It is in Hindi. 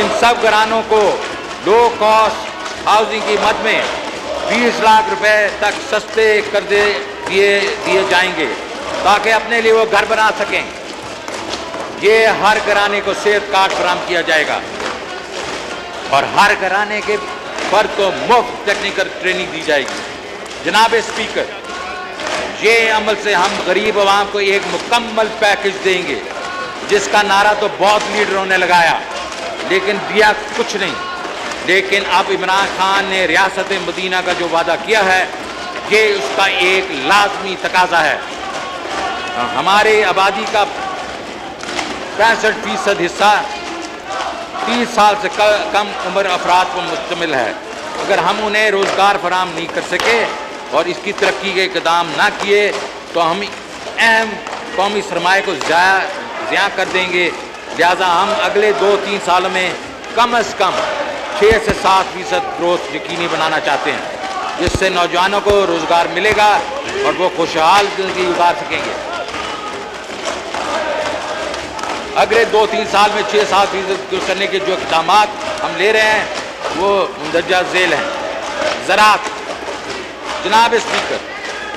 इन सब घरानों को लो कॉस्ट हाउसिंग की मद में 20 लाख रुपए तक सस्ते कर्जे दिए जाएंगे ताकि अपने लिए वो घर बना सकें। ये हर घराने को सेहत कार्ड फराहम किया जाएगा और हर घराने के फर्द को मुफ्त टेक्निकल ट्रेनिंग दी जाएगी। जनाब स्पीकर, ये अमल से हम गरीब आवाम को एक मुकम्मल पैकेज देंगे जिसका नारा तो बहुत लीडरों ने लगाया लेकिन दिया कुछ नहीं। लेकिन अब इमरान खान ने रियासत-ए-मदीना का जो वादा किया है ये उसका एक लाजमी तकाजा है। हमारे आबादी का 65% हिस्सा 30 साल से कम उम्र अफराद पर मुश्तमिल है। अगर हम उन्हें रोज़गार फराहम नहीं कर सके और इसकी तरक्की के इक़दाम ना किए तो हम अहम कौमी सरमाए को ज़ाया कर देंगे। लिहाजा हम अगले 2-3 सालों में कम अज़ कम 6 से 7% ग्रोथ यकीनी बनाना चाहते हैं जिससे नौजवानों को रोज़गार मिलेगा और वो खुशहाल ज़िंदगी गुजार सकेंगे। अगले 2-3 साल में 6-7% करने के जो इकदाम हम ले रहे हैं वो मंदरजा झेल हैं। ज़राअत, जनाब स्पीकर,